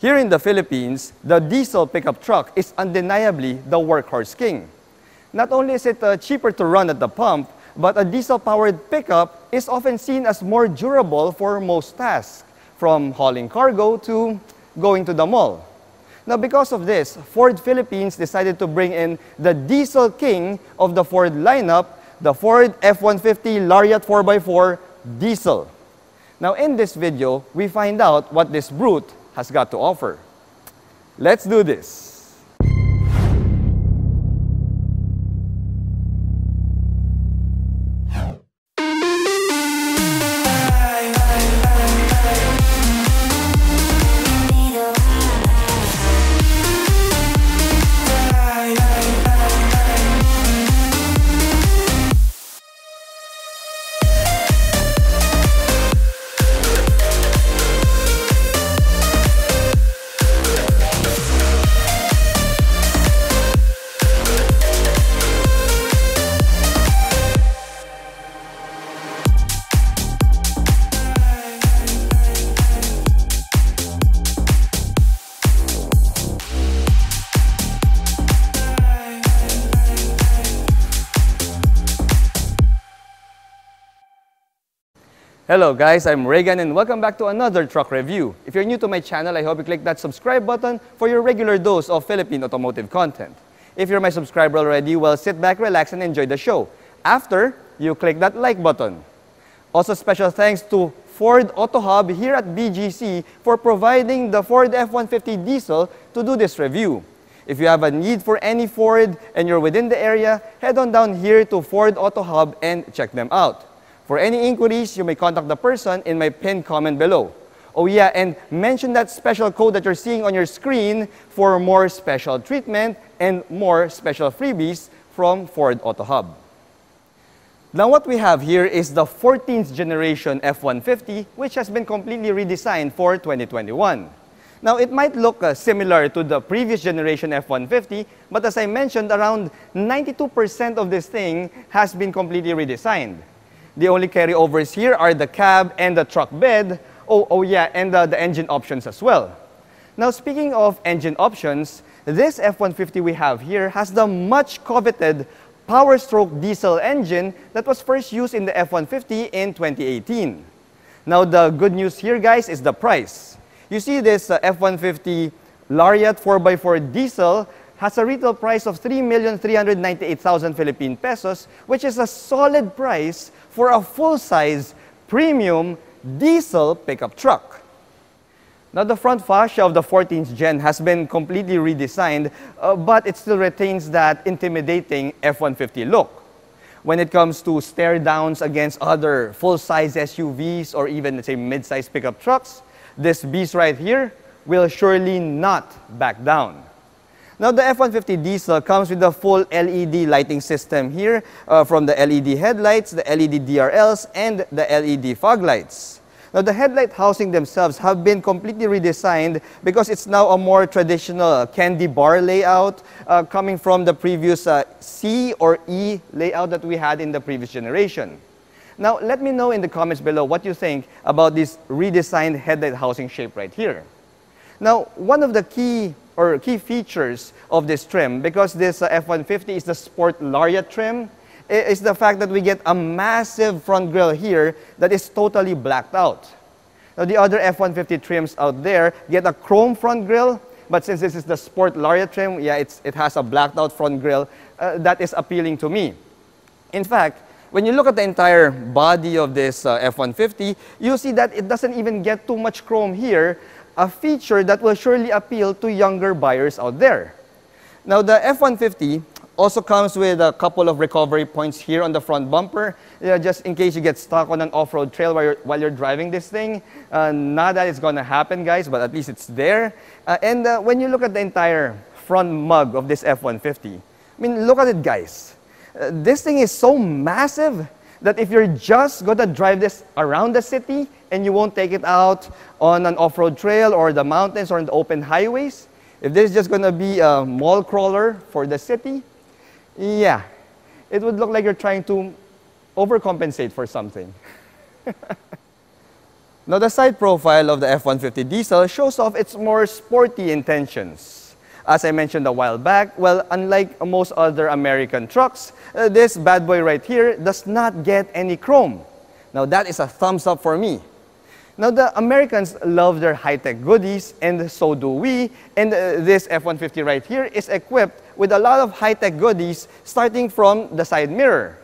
Here in the Philippines, the diesel pickup truck is undeniably the workhorse king. Not only is it cheaper to run at the pump, but a diesel-powered pickup is often seen as more durable for most tasks, from hauling cargo to going to the mall. Now, because of this, Ford Philippines decided to bring in the diesel king of the Ford lineup, the Ford F-150 Lariat 4x4 Diesel. Now, in this video, we find out what this brute has got to offer. Let's do this. Hello guys, I'm Reagan and welcome back to another truck review. If you're new to my channel, I hope you click that subscribe button for your regular dose of Philippine automotive content. If you're my subscriber already, well, sit back, relax, and enjoy the show. After, you click that like button. Also, special thanks to Ford Auto Hub here at BGC for providing the Ford F-150 Diesel to do this review. If you have a need for any Ford and you're within the area, head on down here to Ford Auto Hub and check them out. For any inquiries, you may contact the person in my pinned comment below. Oh yeah, and mention that special code that you're seeing on your screen for more special treatment and more special freebies from Ford Auto Hub. Now what we have here is the 14th generation F-150, which has been completely redesigned for 2021. Now it might look similar to the previous generation F-150, but as I mentioned, around 92% of this thing has been completely redesigned. The only carryovers here are the cab and the truck bed, and the engine options as well. Now, speaking of engine options, this F-150 we have here has the much coveted Power Stroke diesel engine that was first used in the F-150 in 2018. Now, the good news here, guys, is the price. You see this F-150 Lariat 4x4 diesel has a retail price of 3,398,000 Philippine pesos, which is a solid price for a full-size premium diesel pickup truck. Now, the front fascia of the 14th gen has been completely redesigned, but it still retains that intimidating F-150 look. When it comes to stare downs against other full-size SUVs or even, let's say, mid-size pickup trucks, this beast right here will surely not back down. Now, the F-150 Diesel comes with the full LED lighting system here, from the LED headlights, the LED DRLs, and the LED fog lights. Now, the headlight housing themselves have been completely redesigned because it's now a more traditional candy bar layout, coming from the previous C or E layout that we had in the previous generation. Now, let me know in the comments below what you think about this redesigned headlight housing shape right here. Now, one of the key features of this trim, because this F-150 is the Sport Lariat trim, is the fact that we get a massive front grille here that is totally blacked out. Now, the other F-150 trims out there get a chrome front grille, but since this is the Sport Lariat trim, yeah, it has a blacked out front grille that is appealing to me. In fact, when you look at the entire body of this F-150, you'll see that it doesn't even get too much chrome here, a feature that will surely appeal to younger buyers out there. Now, the F-150 also comes with a couple of recovery points here on the front bumper, just in case you get stuck on an off-road trail while you're driving this thing. Not that it's gonna happen, guys, but at least it's there. And when you look at the entire front mug of this F-150, I mean, look at it, guys. This thing is so massive that if you're just gonna drive this around the city, and you won't take it out on an off-road trail or the mountains or in the open highways, if this is just gonna be a mall crawler for the city, yeah, it would look like you're trying to overcompensate for something. Now, the side profile of the F-150 diesel shows off its more sporty intentions. As I mentioned a while back, well, unlike most other American trucks, this bad boy right here does not get any chrome. Now, that is a thumbs up for me. Now, the Americans love their high-tech goodies, and so do we, and this F-150 right here is equipped with a lot of high-tech goodies, starting from the side mirror.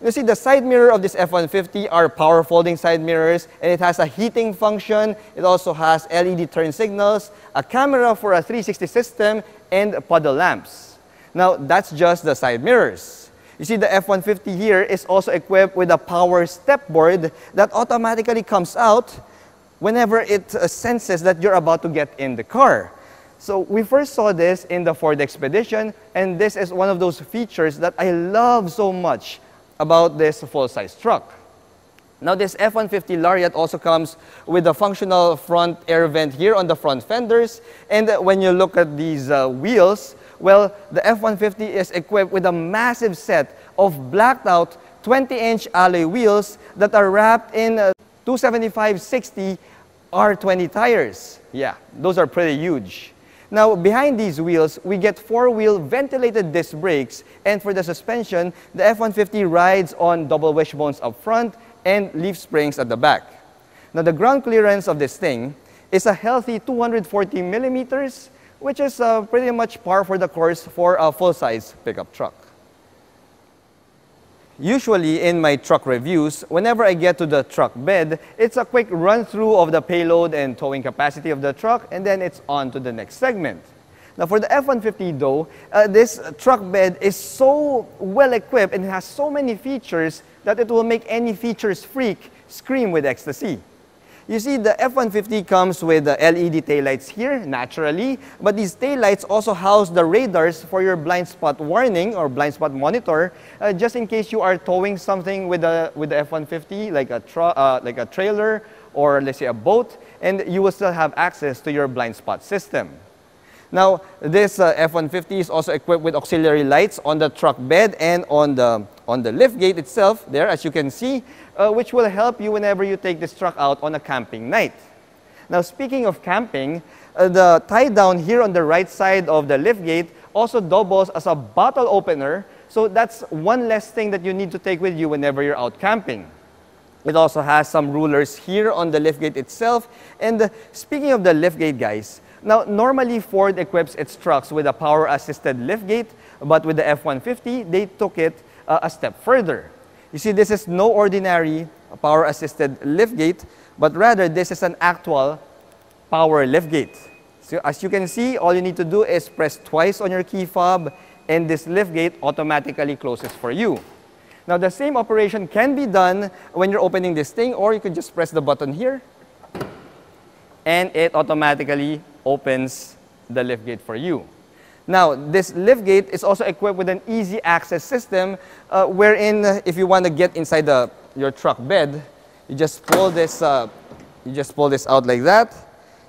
You see, the side mirror of this F-150 are power folding side mirrors, and it has a heating function. It also has LED turn signals, a camera for a 360 system, and puddle lamps. Now, that's just the side mirrors. You see, the F-150 here is also equipped with a power step board that automatically comes out whenever it senses that you're about to get in the car. So we first saw this in the Ford Expedition, and this is one of those features that I love so much about this full-size truck. Now, this F-150 Lariat also comes with a functional front air vent here on the front fenders, and when you look at these wheels, well, the F-150 is equipped with a massive set of blacked-out 20-inch alloy wheels that are wrapped in 275/60 R20 tires. Yeah, those are pretty huge. Now, behind these wheels, we get four-wheel ventilated disc brakes, and for the suspension, the F-150 rides on double wishbones up front and leaf springs at the back. Now, the ground clearance of this thing is a healthy 240 millimeters, which is pretty much par for the course for a full-size pickup truck. Usually, in my truck reviews, whenever I get to the truck bed, it's a quick run-through of the payload and towing capacity of the truck, and then it's on to the next segment. Now, for the F-150 though, this truck bed is so well-equipped and has so many features that it will make any features freak scream with ecstasy. You see, the F-150 comes with the LED taillights here, naturally, but these taillights also house the radars for your blind spot warning or blind spot monitor, just in case you are towing something with the F-150, like a trailer or, let's say, a boat, and you will still have access to your blind spot system. Now, this F-150 is also equipped with auxiliary lights on the truck bed and on the lift gate itself there, as you can see, which will help you whenever you take this truck out on a camping night. Now, speaking of camping, the tie down here on the right side of the lift gate also doubles as a bottle opener, so that's one less thing that you need to take with you whenever you're out camping. It also has some rulers here on the lift gate itself. And speaking of the lift gate, guys, now, normally Ford equips its trucks with a power-assisted liftgate, but with the F-150, they took it a step further. You see, this is no ordinary power-assisted liftgate, but rather this is an actual power liftgate. So, as you can see, all you need to do is press twice on your key fob, and this liftgate automatically closes for you. Now, the same operation can be done when you're opening this thing, or you can just press the button here, and it automatically opens the liftgate for you. Now, this liftgate is also equipped with an easy access system, wherein if you want to get inside your truck bed, you just pull this out like that.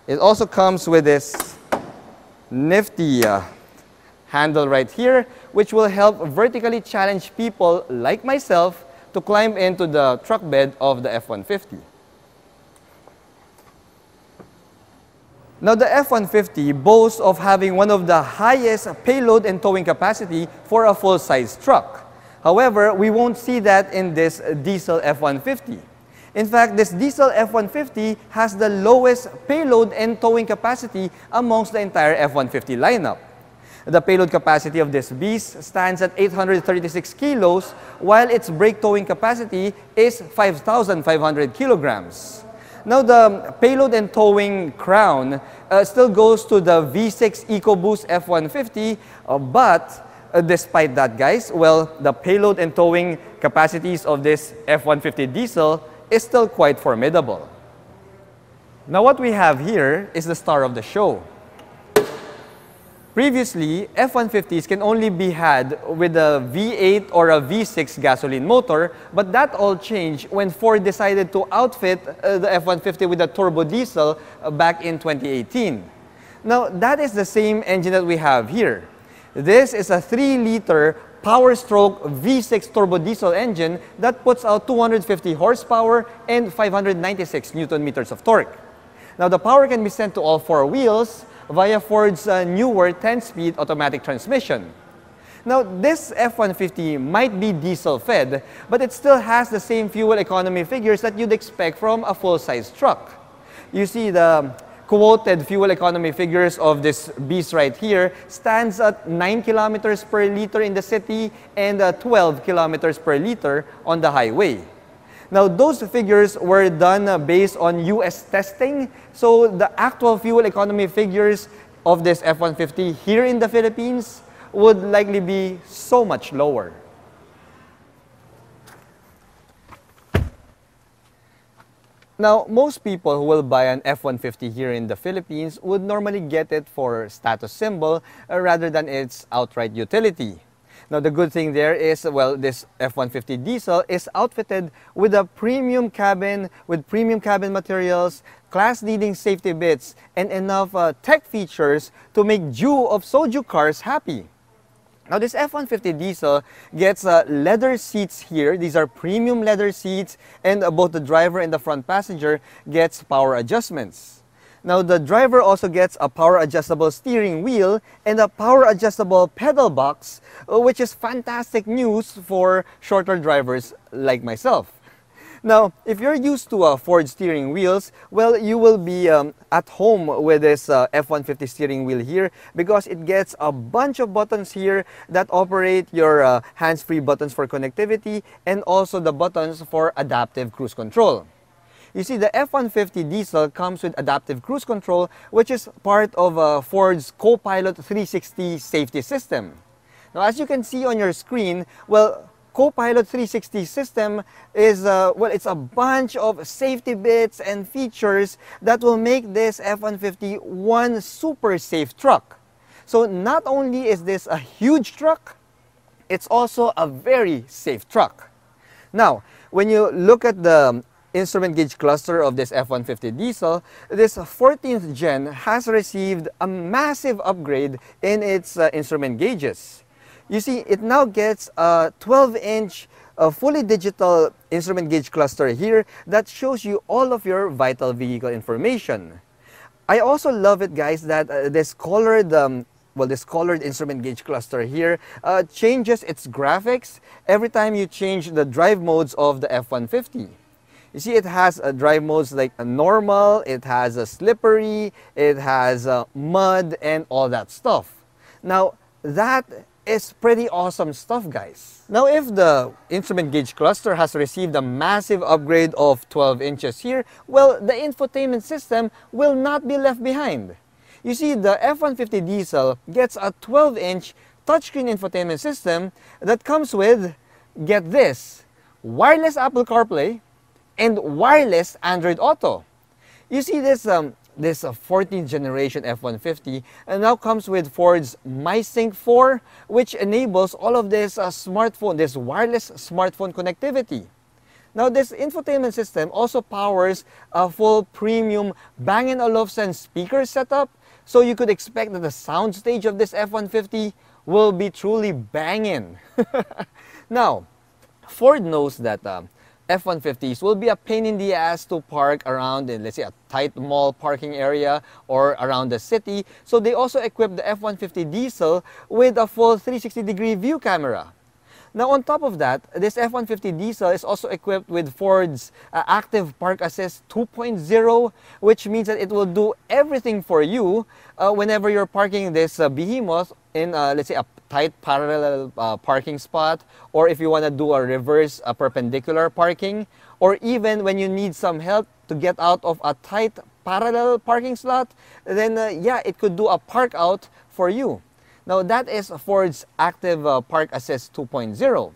It also comes with this nifty handle right here, which will help vertically challenge people like myself to climb into the truck bed of the F-150. Now, the F-150 boasts of having one of the highest payload and towing capacity for a full-size truck. However, we won't see that in this diesel F-150. In fact, this diesel F-150 has the lowest payload and towing capacity amongst the entire F-150 lineup. The payload capacity of this beast stands at 836 kilos, while its brake towing capacity is 5,500 kilograms. Now, the payload and towing crown still goes to the V6 EcoBoost F-150, but despite that, guys, well, the payload and towing capacities of this F-150 diesel is still quite formidable. Now, what we have here is the star of the show. Previously, F-150s can only be had with a V8 or a V6 gasoline motor, but that all changed when Ford decided to outfit the F-150 with a turbo diesel back in 2018. Now, that is the same engine that we have here. This is a 3-liter Power Stroke V6 turbo diesel engine that puts out 250 horsepower and 596 Nm of torque. Now, the power can be sent to all four wheels via Ford's newer 10-speed automatic transmission. Now, this F-150 might be diesel-fed, but it still has the same fuel economy figures that you'd expect from a full-size truck. You see, the quoted fuel economy figures of this beast right here stands at 9 kilometers per liter in the city and 12 kilometers per liter on the highway. Now, those figures were done based on US testing, so the actual fuel economy figures of this F-150 here in the Philippines would likely be so much lower. Now, most people who will buy an F-150 here in the Philippines would normally get it for status symbol rather than its outright utility. Now, the good thing there is, well, this F-150 diesel is outfitted with a premium cabin, with premium cabin materials, class-leading safety bits, and enough tech features to make Soju cars happy. Now, this F-150 diesel gets leather seats here. These are premium leather seats, and both the driver and the front passenger gets power adjustments. Now, the driver also gets a power-adjustable steering wheel and a power-adjustable pedal box, which is fantastic news for shorter drivers like myself. Now, if you're used to Ford steering wheels, well, you will be at home with this F-150 steering wheel here, because it gets a bunch of buttons here that operate your hands-free buttons for connectivity and also the buttons for adaptive cruise control. You see, the F-150 diesel comes with adaptive cruise control, which is part of Ford's Co-Pilot 360 safety system. Now, as you can see on your screen, well, Co-Pilot 360 system is, well, it's a bunch of safety bits and features that will make this F-150 one super safe truck. So not only is this a huge truck, it's also a very safe truck. Now, when you look at the instrument gauge cluster of this F-150 diesel, this 14th gen has received a massive upgrade in its instrument gauges. You see, it now gets a 12-inch fully digital instrument gauge cluster here that shows you all of your vital vehicle information. I also love it, guys, that this colored instrument gauge cluster here changes its graphics every time you change the drive modes of the F-150. You see, it has drive modes like normal, it has slippery, it has mud, and all that stuff. Now, that is pretty awesome stuff, guys. Now, if the instrument gauge cluster has received a massive upgrade of 12 inches here, well, the infotainment system will not be left behind. You see, the F-150 diesel gets a 12-inch touchscreen infotainment system that comes with, get this, wireless Apple CarPlay, and wireless Android Auto. You see, this 14th generation F-150 now comes with Ford's MySync 4, which enables all of this this wireless smartphone connectivity. Now, this infotainment system also powers a full premium Bang & Olufsen speaker setup, so you could expect that the soundstage of this F-150 will be truly banging. Now, Ford knows that F-150s will be a pain in the ass to park around in, let's say, a tight mall parking area or around the city. So they also equip the F-150 diesel with a full 360-degree view camera. Now, on top of that, this F-150 diesel is also equipped with Ford's Active Park Assist 2.0, which means that it will do everything for you whenever you're parking this behemoth in, let's say, a tight parallel parking spot, or if you want to do a reverse perpendicular parking, or even when you need some help to get out of a tight parallel parking slot, then yeah, it could do a park out for you. Now, that is Ford's Active Park Assist 2.0.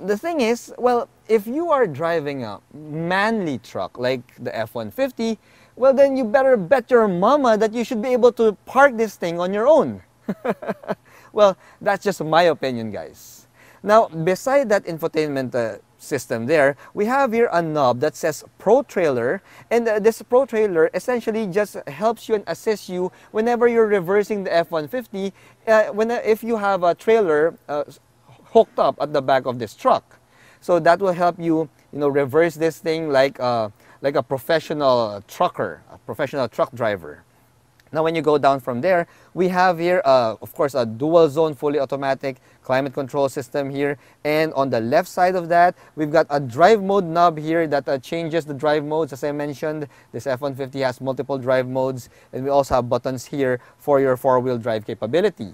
The thing is, well, if you are driving a manly truck like the F-150, well, then you better bet your mama that you should be able to park this thing on your own. Well, that's just my opinion, guys. Now, beside that infotainment system there, we have here a knob that says Pro Trailer, and this Pro Trailer essentially just helps you and assists you whenever you're reversing the F-150 if you have a trailer hooked up at the back of this truck. So that will help you, reverse this thing like a professional trucker, a professional truck driver. Now, when you go down from there, we have here, of course, a dual-zone, fully automatic climate control system here. And on the left side of that, we've got a drive mode knob here that changes the drive modes. As I mentioned, this F-150 has multiple drive modes. And we also have buttons here for your four-wheel drive capability.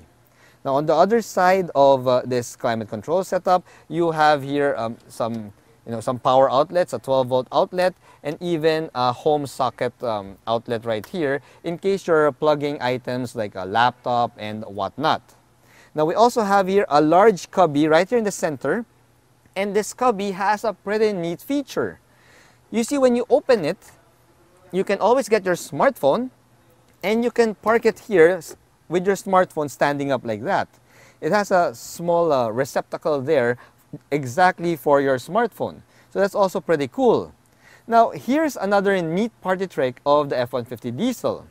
Now, on the other side of this climate control setup, you have here some power outlets, a 12-volt outlet, and even a home socket outlet right here in case you're plugging items like a laptop and whatnot. Now, we also have here a large cubby right here in the center, and this cubby has a pretty neat feature. You see, when you open it, you can always get your smartphone, and you can park it here with your smartphone standing up like that. It has a small receptacle there exactly for your smartphone. So that's also pretty cool. Now, here's another neat party trick of the F-150 diesel.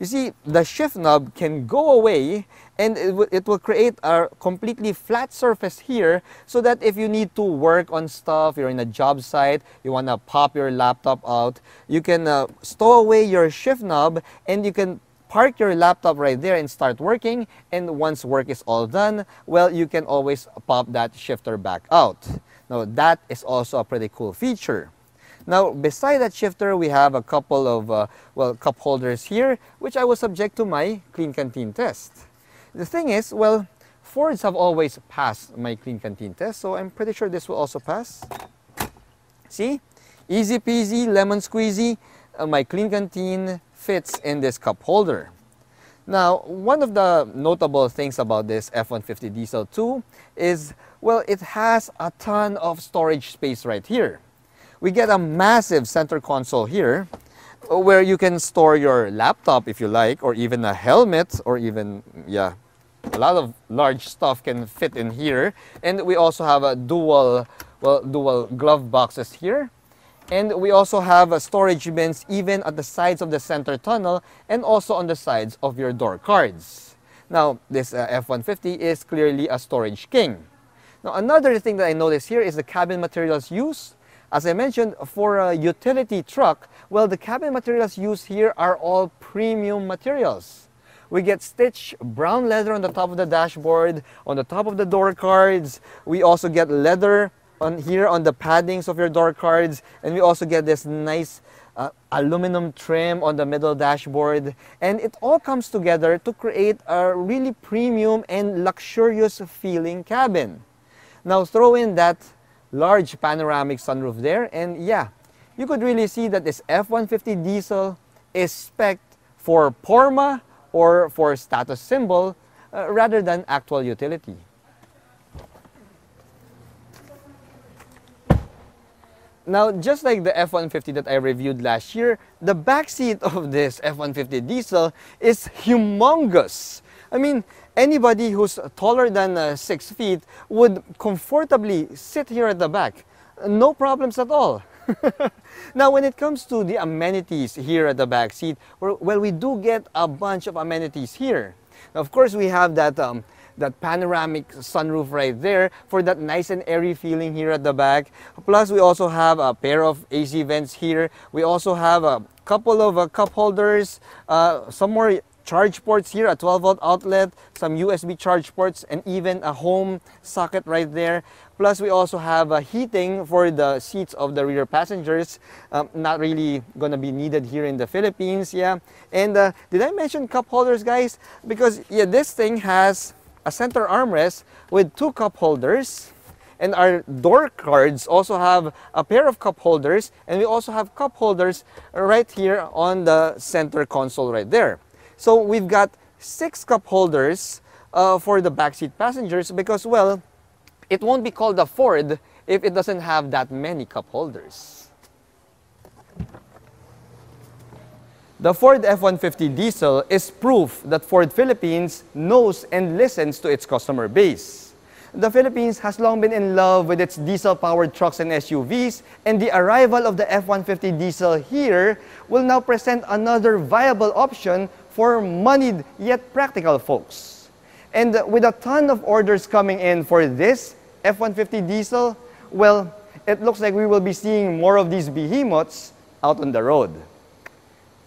You see, the shift knob can go away, and it will create a completely flat surface here so that if you need to work on stuff, you're in a job site, you want to pop your laptop out, you can stow away your shift knob, and you can park your laptop right there and start working. And once work is all done, well, you can always pop that shifter back out. Now, that is also a pretty cool feature. Now, beside that shifter, we have a couple of cup holders here, which I will subject to my clean canteen test. The thing is, well, Fords have always passed my clean canteen test, so I'm pretty sure this will also pass. See? Easy peasy, lemon squeezy. My clean canteen fits in this cup holder. Now, one of the notable things about this F-150 diesel too is, well, it has a ton of storage space right here. We get a massive center console here where you can store your laptop if you like, or even a helmet, or even, yeah, a lot of large stuff can fit in here. And we also have a dual glove boxes here. And we also have storage bins even at the sides of the center tunnel and also on the sides of your door cards. Now, this F-150 is clearly a storage king. Now, another thing that I noticed here is the cabin materials used. As I mentioned, for a utility truck, well, the cabin materials used here are all premium materials. We get stitched brown leather on the top of the dashboard, on the top of the door cards. We also get leather on here on the paddings of your door cards, and we also get this nice aluminum trim on the middle dashboard, and it all comes together to create a really premium and luxurious feeling cabin. Now, throw in that large panoramic sunroof there, and yeah, you could really see that this F-150 diesel is spec'd for PORMA or for status symbol rather than actual utility. Now, just like the F-150 that I reviewed last year, the backseat of this F-150 diesel is humongous. I mean, anybody who's taller than 6 feet would comfortably sit here at the back. No problems at all. Now, when it comes to the amenities here at the backseat, well, we do get a bunch of amenities here. Now, of course, we have that panoramic sunroof right there for that nice and airy feeling here at the back. Plus, we also have a pair of AC vents here. We also have a couple of cup holders, some more charge ports here, a 12-volt outlet, some USB charge ports, and even a home socket right there. Plus, we also have a heating for the seats of the rear passengers. Not really gonna be needed here in the Philippines, yeah. And did I mention cup holders, guys? Because, yeah, this thing has a center armrest with 2 cup holders, and our door cards also have a pair of cup holders, and we also have cup holders right here on the center console right there. So we've got 6 cup holders for the backseat passengers because, well, it won't be called a Ford if it doesn't have that many cup holders. The Ford F-150 diesel is proof that Ford Philippines knows and listens to its customer base. The Philippines has long been in love with its diesel-powered trucks and SUVs, and the arrival of the F-150 diesel here will now present another viable option for moneyed yet practical folks. And with a ton of orders coming in for this F-150 diesel, well, it looks like we will be seeing more of these behemoths out on the road.